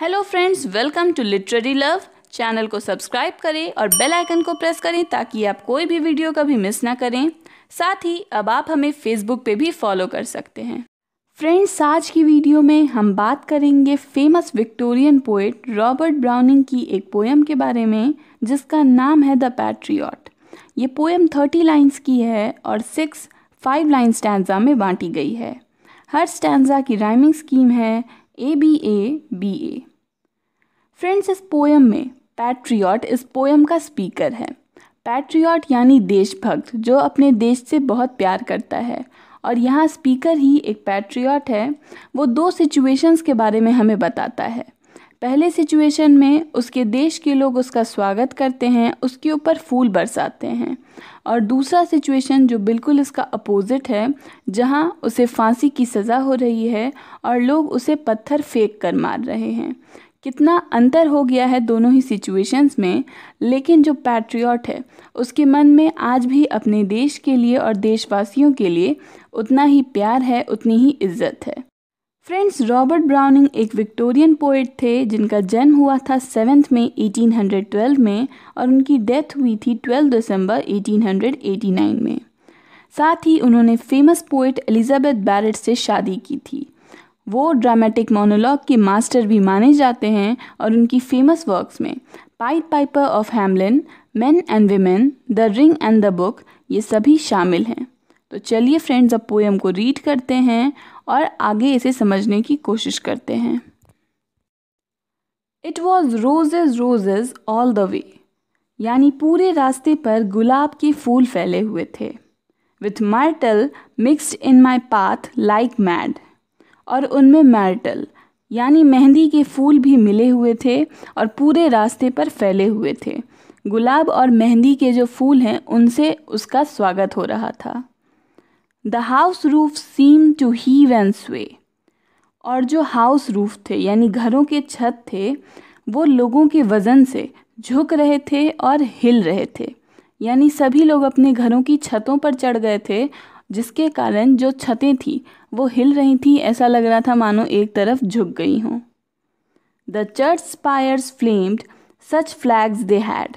Hello friends, welcome to literary love. Channel को subscribe करें और बेल आइकन को प्रेस करें ताकि आप कोई भी वीडियो कभी मिस ना करें। साथ ही अब आप हमें फेसबुक पे भी फॉलो कर सकते हैं। फ्रेंड्स, आज की वीडियो में हम बात करेंगे famous Victorian poet Robert Browning की एक पोएम के बारे में जिसका नाम है द पैट्रियट। ये पोएम 30 लाइन्स की है और 6 5 लाइन स्टैंजा में बाँटी गई है। हर स्टैंजा की राइमिंग स्कीम है ABA BA। फ्रेंड्स, इस पोएम में पैट्रियट इस पोएम का स्पीकर है। पैट्रियट यानी देशभक्त जो अपने देश से बहुत प्यार करता है, और यहाँ स्पीकर ही एक पैट्रियट है। वो दो सिचुएशंस के बारे में हमें बताता है। पहले सिचुएशन में उसके देश के लोग उसका स्वागत करते हैं, उसके ऊपर फूल बरसाते हैं, और दूसरा सिचुएशन जो बिल्कुल इसका अपोजिट है, जहाँ उसे फांसी की सज़ा हो रही है और लोग उसे पत्थर फेंक कर मार रहे हैं। कितना अंतर हो गया है दोनों ही सिचुएशंस में, लेकिन जो पैट्रियट है उसके मन में आज भी अपने देश के लिए और देशवासियों के लिए उतना ही प्यार है, उतनी ही इज्जत है। फ्रेंड्स, रॉबर्ट ब्राउनिंग एक विक्टोरियन पोएट थे जिनका जन्म हुआ था 7 मई 1812 में और उनकी डेथ हुई थी 12 दिसंबर 1889 में। साथ ही उन्होंने फेमस पोएट एलिजाबेथ बैरेट से शादी की थी। वो ड्रामेटिक मोनोलॉग के मास्टर भी माने जाते हैं, और उनकी फेमस वर्क्स में Pied Piper of Hamelin, main and women, the ring and the book ये सभी शामिल हैं। तो चलिए फ्रेंड्स, अब पोएम को रीड करते हैं और आगे इसे समझने की कोशिश करते हैं। It was roses roses all the way, यानी पूरे रास्ते पर गुलाब के फूल फैले हुए थे। With myrtle mixed in my path like mad, और उनमें मैर्टल यानी मेहंदी के फूल भी मिले हुए थे और पूरे रास्ते पर फैले हुए थे। गुलाब और मेहंदी के जो फूल हैं उनसे उसका स्वागत हो रहा था। The house roof seem to heave and sway, और जो हाउस रूफ थे यानी घरों के छत थे वो लोगों के वज़न से झुक रहे थे और हिल रहे थे। यानी सभी लोग अपने घरों की छतों पर चढ़ गए थे, जिसके कारण जो छतें थी वो हिल रही थी। ऐसा लग रहा था मानो एक तरफ झुक गई हों। The church spires flamed such flags they had,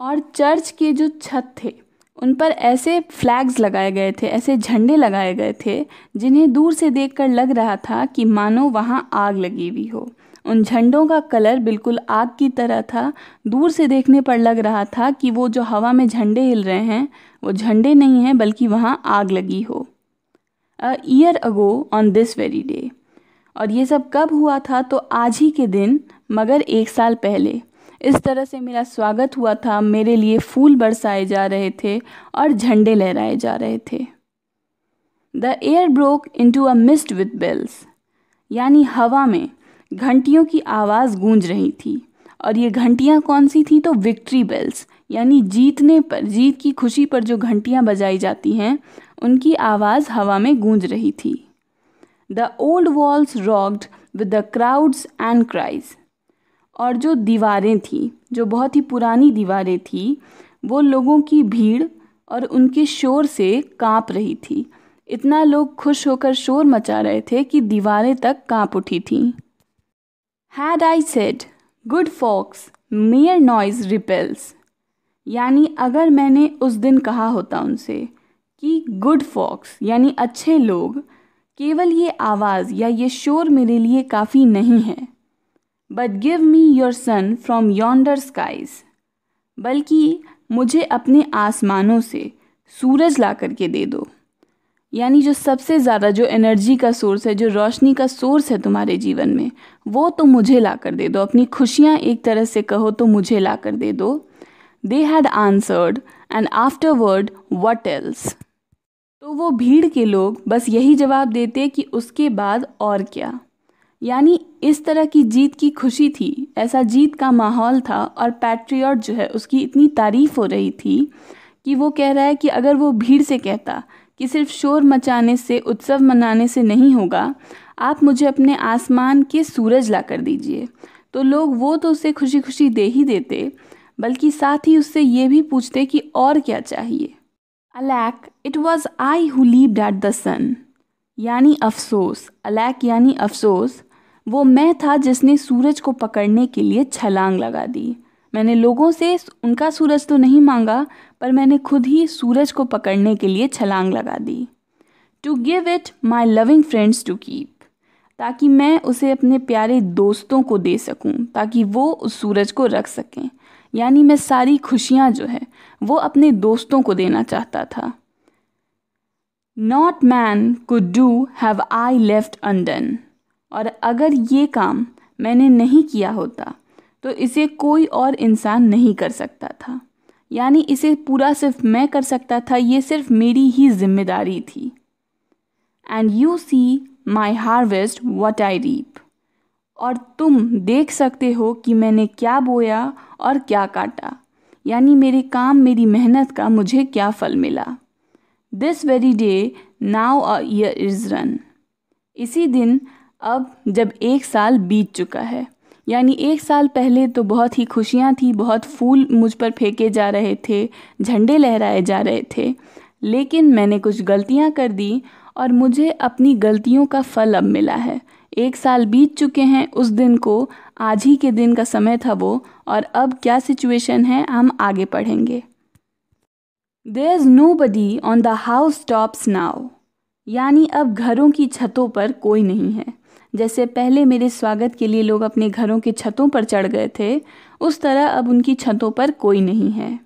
और चर्च के जो छत थे उन पर ऐसे फ्लैग्स लगाए गए थे, ऐसे झंडे लगाए गए थे जिन्हें दूर से देखकर लग रहा था कि मानो वहाँ आग लगी हुई हो। उन झंडों का कलर बिल्कुल आग की तरह था। दूर से देखने पर लग रहा था कि वो जो हवा में झंडे हिल रहे हैं वो झंडे नहीं हैं बल्कि वहाँ आग लगी हो। A year ago on this very day, और ये सब कब हुआ था? तो आज ही के दिन मगर 1 साल पहले इस तरह से मेरा स्वागत हुआ था। मेरे लिए फूल बरसाए जा रहे थे और झंडे लहराए जा रहे थे। The air broke into a mist with bells, यानी हवा में घंटियों की आवाज़ गूंज रही थी, और ये घंटियाँ कौन सी थी? तो विक्ट्री बेल्स, यानी जीतने पर, जीत की खुशी पर जो घंटियाँ बजाई जाती हैं उनकी आवाज़ हवा में गूंज रही थी। The old walls rocked with the crowds and cries, और जो दीवारें थीं, जो बहुत ही पुरानी दीवारें थीं, वो लोगों की भीड़ और उनके शोर से काँप रही थी। इतना लोग खुश होकर शोर मचा रहे थे कि दीवारें तक काँप उठी थीं। Had I said good folks mere noise repels, यानी अगर मैंने उस दिन कहा होता उनसे कि गुड फॉक्स यानी अच्छे लोग, केवल ये आवाज़ या ये शोर मेरे लिए काफ़ी नहीं है। But give me your sun from yonder skies, बल्कि मुझे अपने आसमानों से सूरज ला करके दे दो। यानी जो सबसे ज़्यादा जो एनर्जी का सोर्स है, जो रोशनी का सोर्स है तुम्हारे जीवन में, वो तो मुझे ला कर दे दो। अपनी खुशियाँ एक तरह से कहो तो मुझे ला कर दे दो। They had answered and afterward what else, तो वो भीड़ के लोग बस यही जवाब देते कि उसके बाद और क्या। यानी इस तरह की जीत की खुशी थी, ऐसा जीत का माहौल था, और पैट्रियट जो है उसकी इतनी तारीफ़ हो रही थी कि वो कह रहा है कि अगर वो भीड़ से कहता कि सिर्फ शोर मचाने से, उत्सव मनाने से नहीं होगा, आप मुझे अपने आसमान के सूरज ला कर दीजिए, तो लोग वो तो उसे खुशी खुशी दे ही देते, बल्कि साथ ही उससे ये भी पूछते कि और क्या चाहिए। Alack it was I who leaped at the sun, यानी अफसोस, अलैक यानी अफसोस, वो मैं था जिसने सूरज को पकड़ने के लिए छलांग लगा दी। मैंने लोगों से उनका सूरज तो नहीं मांगा, पर मैंने खुद ही सूरज को पकड़ने के लिए छलांग लगा दी। To give it my loving friends to keep, ताकि मैं उसे अपने प्यारे दोस्तों को दे सकूं, ताकि वो उस सूरज को रख सकें। यानी मैं सारी खुशियाँ जो है वो अपने दोस्तों को देना चाहता था। Not man could do have I left undone, और अगर ये काम मैंने नहीं किया होता तो इसे कोई और इंसान नहीं कर सकता था। यानी इसे पूरा सिर्फ मैं कर सकता था, ये सिर्फ मेरी ही जिम्मेदारी थी। And you see my harvest what I reap, और तुम देख सकते हो कि मैंने क्या बोया और क्या काटा, यानी मेरे काम मेरी मेहनत का मुझे क्या फल मिला। This very day, now a year is run. इसी दिन अब जब एक साल बीत चुका है, यानी एक साल पहले तो बहुत ही खुशियाँ थी, बहुत फूल मुझ पर फेंके जा रहे थे, झंडे लहराए जा रहे थे, लेकिन मैंने कुछ गलतियाँ कर दी और मुझे अपनी गलतियों का फल अब मिला है। एक साल बीत चुके हैं उस दिन को, आज ही के दिन का समय था वो, और अब क्या सिचुएशन है हम आगे पढ़ेंगे। There's nobody on the housetops now, यानी अब घरों की छतों पर कोई नहीं है। जैसे पहले मेरे स्वागत के लिए लोग अपने घरों की छतों पर चढ़ गए थे, उस तरह अब उनकी छतों पर कोई नहीं है।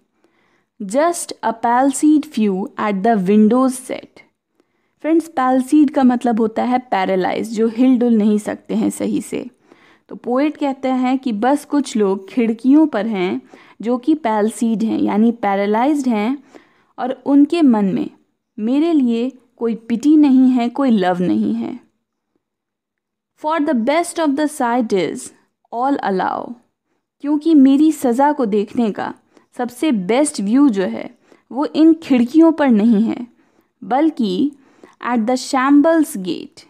Just a palsied few at the windows set. Friends, palsied का मतलब होता है पैरालाइज, जो हिल डुल नहीं सकते हैं सही से। तो पोएट कहते हैं कि बस कुछ लोग खिड़कियों पर हैं जो कि पैलसीड हैं, यानी पैरालाइज्ड हैं, और उनके मन में मेरे लिए कोई पिटी नहीं है, कोई लव नहीं है। For the best of the sight is all allow, क्योंकि मेरी सज़ा को देखने का सबसे बेस्ट व्यू जो है वो इन खिड़कियों पर नहीं है, बल्कि एट द शैम्बल्स गेट।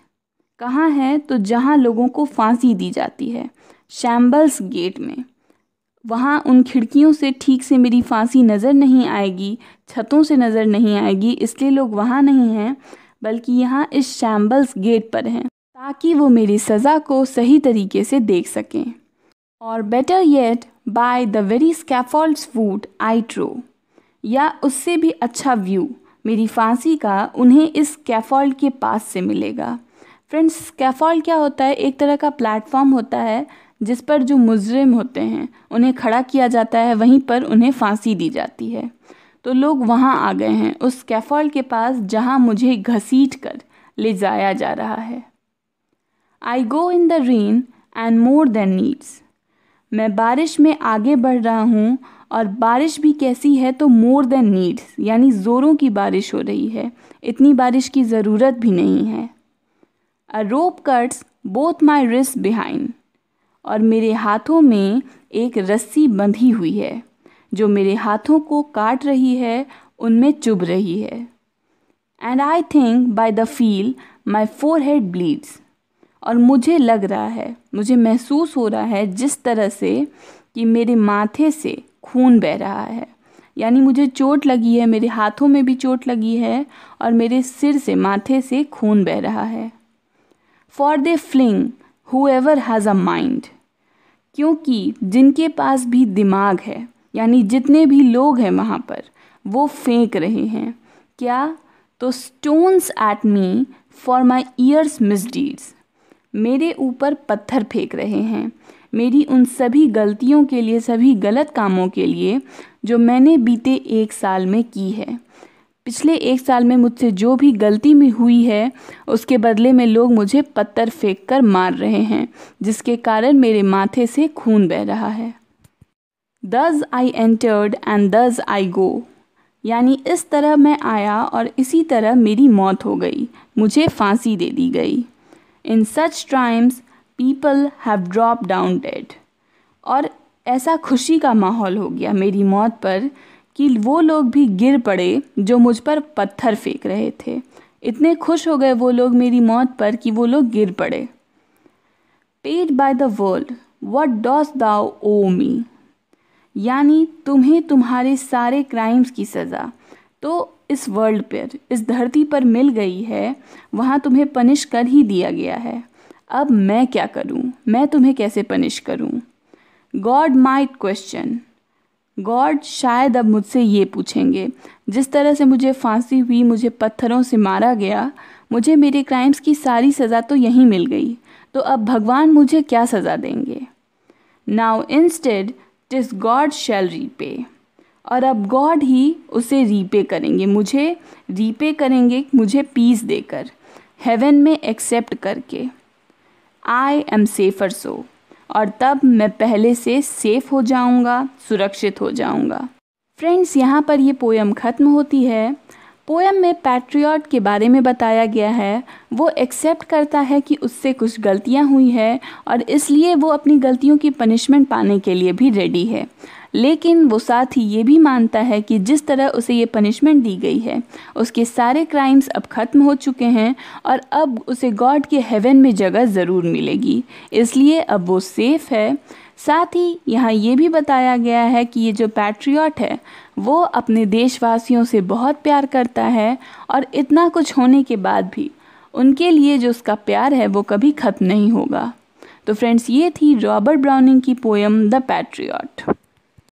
कहाँ है? तो जहाँ लोगों को फांसी दी जाती है, शैम्बल्स गेट में। वहाँ उन खिड़कियों से ठीक से मेरी फांसी नज़र नहीं आएगी, छतों से नज़र नहीं आएगी, इसलिए लोग वहाँ नहीं हैं, बल्कि यहाँ इस शैम्बल्स गेट पर हैं, ताकि वो मेरी सज़ा को सही तरीके से देख सकें। और better yet by the very scaffold's foot I trow, या उससे भी अच्छा व्यू मेरी फांसी का उन्हें इस स्कैफोल्ड के पास से मिलेगा। फ्रेंड्स, स्कैफोल्ड क्या होता है? एक तरह का प्लेटफॉर्म होता है जिस पर जो मुजरिम होते हैं उन्हें खड़ा किया जाता है, वहीं पर उन्हें फांसी दी जाती है। तो लोग वहाँ आ गए हैं, उस स्कैफोल्ड के पास जहाँ मुझे घसीट कर ले जाया जा रहा है। I go in the rain and more than needs, मैं बारिश में आगे बढ़ रहा हूँ, और बारिश भी कैसी है? तो मोर देन नीड्स, यानी ज़ोरों की बारिश हो रही है, इतनी बारिश की ज़रूरत भी नहीं है। A rope cuts both my wrist behind, और मेरे हाथों में एक रस्सी बंधी हुई है जो मेरे हाथों को काट रही है, उनमें चुभ रही है। And I think by the feel my forehead bleeds, और मुझे लग रहा है, मुझे महसूस हो रहा है जिस तरह से कि मेरे माथे से खून बह रहा है, यानी मुझे चोट लगी है, मेरे हाथों में भी चोट लगी है, और मेरे सिर से, माथे से खून बह रहा है। For they fling whoever has a mind, क्योंकि जिनके पास भी दिमाग है, यानी जितने भी लोग हैं वहाँ पर, वो फेंक रहे हैं। क्या? तो stones at me for my ears misdeeds, मेरे ऊपर पत्थर फेंक रहे हैं, मेरी उन सभी गलतियों के लिए, सभी गलत कामों के लिए जो मैंने बीते एक साल में की है। पिछले एक साल में मुझसे जो भी गलती में हुई है, उसके बदले में लोग मुझे पत्थर फेंककर मार रहे हैं, जिसके कारण मेरे माथे से खून बह रहा है। Thus I entered and thus I go, यानी इस तरह मैं आया और इसी तरह मेरी मौत हो गई, मुझे फांसी दे दी गई। In such times people have dropped down dead, और ऐसा खुशी का माहौल हो गया मेरी मौत पर कि वो लोग भी गिर पड़े जो मुझ पर पत्थर फेंक रहे थे। इतने खुश हो गए वो लोग मेरी मौत पर कि वो लोग गिर पड़े। Paid by the world what dost thou owe me, यानी तुम्हें तुम्हारे सारे क्राइम्स की सज़ा तो इस वर्ल्ड पर, इस धरती पर मिल गई है, वहाँ तुम्हें पनिश कर ही दिया गया है। अब मैं क्या करूं? मैं तुम्हें कैसे पनिश करूं? गॉड माइट क्वेश्चन, गॉड शायद अब मुझसे ये पूछेंगे, जिस तरह से मुझे फांसी हुई, मुझे पत्थरों से मारा गया, मुझे मेरे क्राइम्स की सारी सज़ा तो यहीं मिल गई, तो अब भगवान मुझे क्या सज़ा देंगे? नाउ इंस्टेड टिस गॉड शैल रीपे, और अब गॉड ही उसे रीपे करेंगे, मुझे रीपे करेंगे, मुझे पीस देकर, हेवन में एक्सेप्ट करके। आई एम सेफर सो, और तब मैं पहले से सेफ हो जाऊंगा, सुरक्षित हो जाऊंगा। फ्रेंड्स, यहाँ पर ये पोएम ख़त्म होती है। पोएम में पैट्रियट के बारे में बताया गया है, वो एक्सेप्ट करता है कि उससे कुछ गलतियाँ हुई है और इसलिए वो अपनी गलतियों की पनिशमेंट पाने के लिए भी रेडी है, लेकिन वो साथ ही ये भी मानता है कि जिस तरह उसे ये पनिशमेंट दी गई है, उसके सारे क्राइम्स अब ख़त्म हो चुके हैं और अब उसे गॉड के हेवन में जगह ज़रूर मिलेगी, इसलिए अब वो सेफ़ है। साथ ही यहाँ ये भी बताया गया है कि ये जो पैट्रियट है वो अपने देशवासियों से बहुत प्यार करता है और इतना कुछ होने के बाद भी उनके लिए जो उसका प्यार है वो कभी ख़त्म नहीं होगा। तो फ्रेंड्स, ये थी रॉबर्ट ब्राउनिंग की पोएम द पैट्रियट।